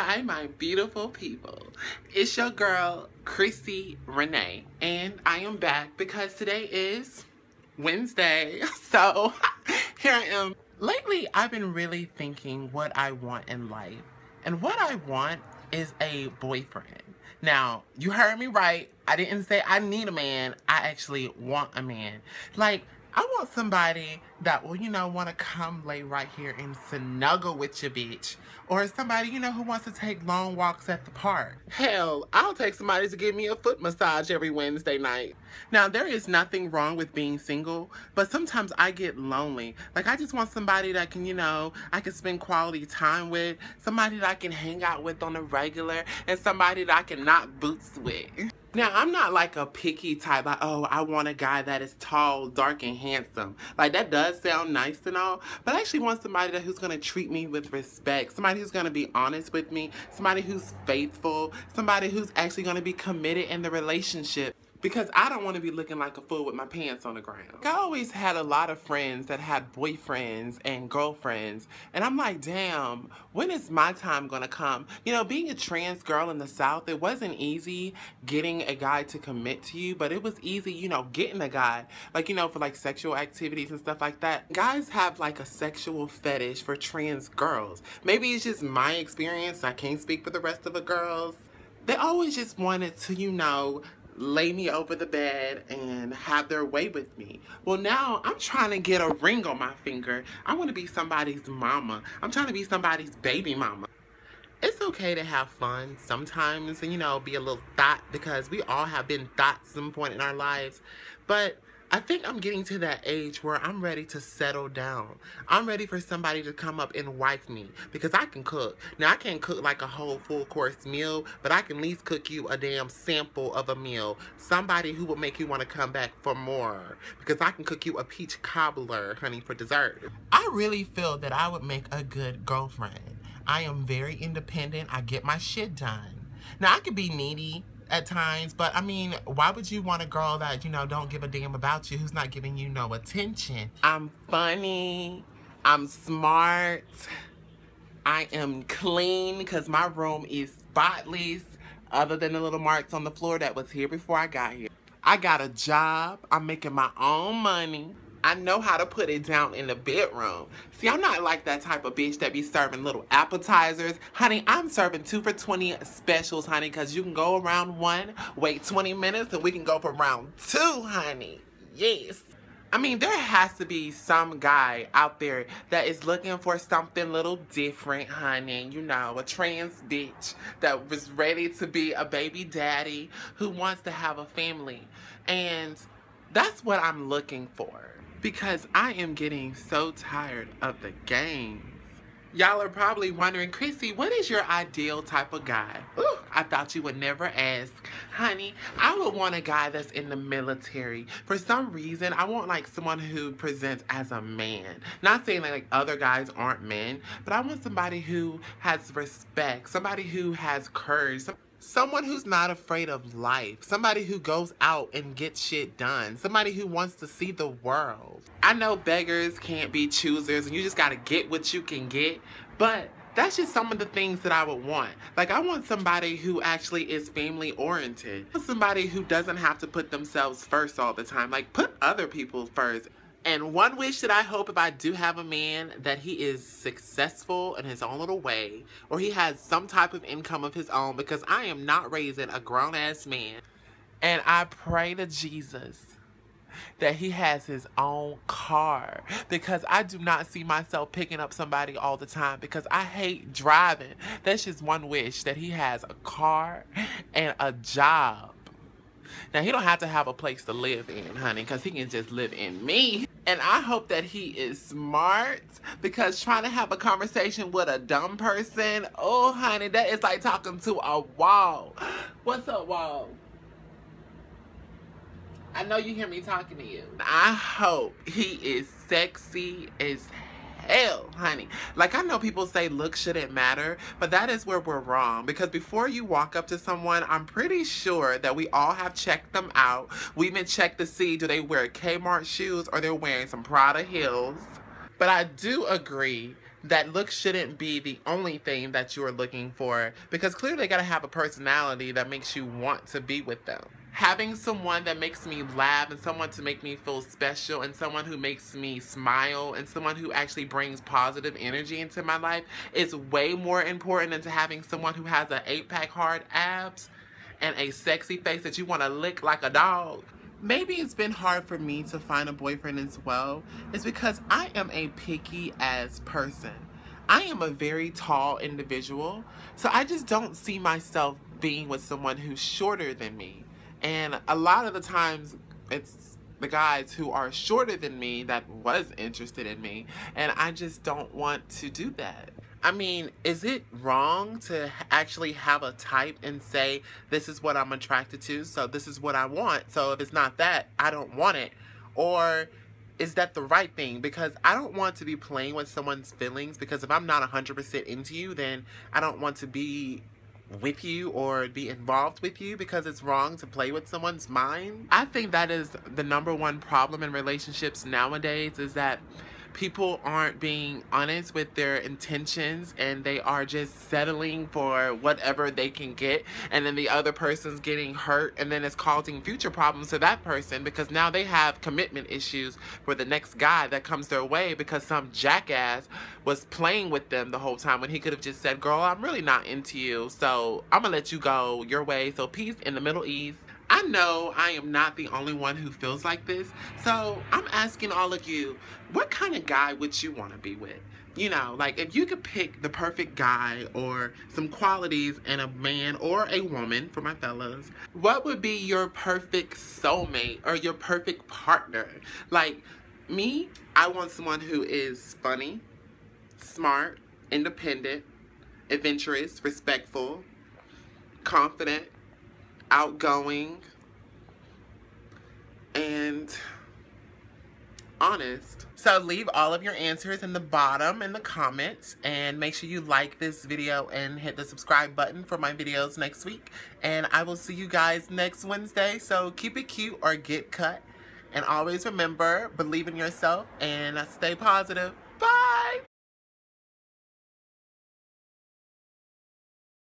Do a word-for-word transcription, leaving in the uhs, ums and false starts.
Hi, my beautiful people. It's your girl, Chrissy Renee, and I am back because today is Wednesday. So here I am. Lately, I've been really thinking what I want in life, and what I want is a boyfriend. Now, you heard me right. I didn't say I need a man. I actually want a man. Like, I want somebody that will, you know, want to come lay right here and snuggle with your bitch. Or somebody, you know, who wants to take long walks at the park. Hell, I'll take somebody to give me a foot massage every Wednesday night. Now, there is nothing wrong with being single, but sometimes I get lonely. Like, I just want somebody that can, you know, I can spend quality time with, somebody that I can hang out with on a regular, and somebody that I can knock boots with. Now, I'm not like a picky type, like, oh, I want a guy that is tall, dark, and handsome. Like, that does sound nice and all, but I actually want somebody that, who's going to treat me with respect, somebody who's going to be honest with me, somebody who's faithful, somebody who's actually going to be committed in the relationship. Because I don't want to be looking like a fool with my pants on the ground. I always had a lot of friends that had boyfriends and girlfriends. And I'm like, damn, when is my time going to come? You know, being a trans girl in the South, it wasn't easy getting a guy to commit to you. But it was easy, you know, getting a guy. Like, you know, for like sexual activities and stuff like that. Guys have like a sexual fetish for trans girls. Maybe it's just my experience. I can't speak for the rest of the girls. They always just wanted to, you know, lay me over the bed and have their way with me. Well, now I'm trying to get a ring on my finger. I want to be somebody's mama. I'm trying to be somebody's baby mama. It's okay to have fun sometimes and, you know, be a little thought, because we all have been thought at some point in our lives. But I think I'm getting to that age where I'm ready to settle down. I'm ready for somebody to come up and wife me, because I can cook. Now, I can't cook like a whole full course meal, but I can at least cook you a damn sample of a meal. Somebody who will make you want to come back for more, because I can cook you a peach cobbler, honey, for dessert. I really feel that I would make a good girlfriend. I am very independent. I get my shit done. Now, I could be needy at times, but I mean, why would you want a girl that, you know, don't give a damn about you, who's not giving you no attention? I'm funny, I'm smart, I am clean, because my room is spotless, other than the little marks on the floor that was here before I got here. I got a job, I'm making my own money, I know how to put it down in the bedroom. See, I'm not like that type of bitch that be serving little appetizers. Honey, I'm serving two for twenty specials, honey, because you can go around one, wait twenty minutes, and we can go for round two, honey. Yes. I mean, there has to be some guy out there that is looking for something little different, honey. You know, a trans bitch that was ready to be a baby daddy, who wants to have a family. And that's what I'm looking for. Because I am getting so tired of the game. Y'all are probably wondering, Chrissy, what is your ideal type of guy? Ooh, I thought you would never ask. Honey, I would want a guy that's in the military. For some reason, I want like someone who presents as a man. Not saying that like other guys aren't men, but I want somebody who has respect, somebody who has courage, some Someone who's not afraid of life. Somebody who goes out and gets shit done. Somebody who wants to see the world. I know beggars can't be choosers, and you just gotta get what you can get. But that's just some of the things that I would want. Like, I want somebody who actually is family oriented. Somebody who doesn't have to put themselves first all the time. Like, put other people first. And one wish that I hope, if I do have a man, that he is successful in his own little way, or he has some type of income of his own, because I am not raising a grown-ass man. And I pray to Jesus that he has his own car, because I do not see myself picking up somebody all the time, because I hate driving. That's just one wish, that he has a car and a job. Now, he don't have to have a place to live in, honey, because he can just live in me. And I hope that he is smart, because trying to have a conversation with a dumb person, oh, honey, that is like talking to a wall. What's up, wall? I know you hear me talking to you. I hope he is sexy as hell. Hell, honey. Like, I know people say looks shouldn't matter, but that is where we're wrong, because before you walk up to someone, I'm pretty sure that we all have checked them out. We even checked to see, do they wear Kmart shoes or they're wearing some Prada heels. But I do agree that look shouldn't be the only thing that you are looking for, because clearly they gotta have a personality that makes you want to be with them. Having someone that makes me laugh, and someone to make me feel special, and someone who makes me smile, and someone who actually brings positive energy into my life is way more important than to having someone who has an eight-pack hard abs and a sexy face that you want to lick like a dog. Maybe it's been hard for me to find a boyfriend as well. It's because I am a picky ass person. I am a very tall individual, so I just don't see myself being with someone who's shorter than me. And a lot of the times it's the guys who are shorter than me that was interested in me, and I just don't want to do that. I mean, is it wrong to actually have a type and say, this is what I'm attracted to, so this is what I want, so if it's not that, I don't want it? Or is that the right thing? Because I don't want to be playing with someone's feelings, because if I'm not one hundred percent into you, then I don't want to be with you or be involved with you, because it's wrong to play with someone's mind. I think that is the number one problem in relationships nowadays, is that people aren't being honest with their intentions, and they are just settling for whatever they can get, and then the other person's getting hurt, and then it's causing future problems to that person, because now they have commitment issues for the next guy that comes their way because some jackass was playing with them the whole time when he could have just said, girl, I'm really not into you, so I'm gonna let you go your way, so peace in the Middle East. I know I am not the only one who feels like this, so I'm asking all of you, what kind of guy would you want to be with? You know, like, if you could pick the perfect guy or some qualities in a man or a woman, for my fellas, what would be your perfect soulmate or your perfect partner? Like, me, I want someone who is funny, smart, independent, adventurous, respectful, confident, outgoing, and honest. So leave all of your answers in the bottom in the comments, and make sure you like this video and hit the subscribe button for my videos next week, and I will see you guys next Wednesday. So keep it cute or get cut, and always remember, believe in yourself and stay positive.